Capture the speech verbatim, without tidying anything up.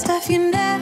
stuff you never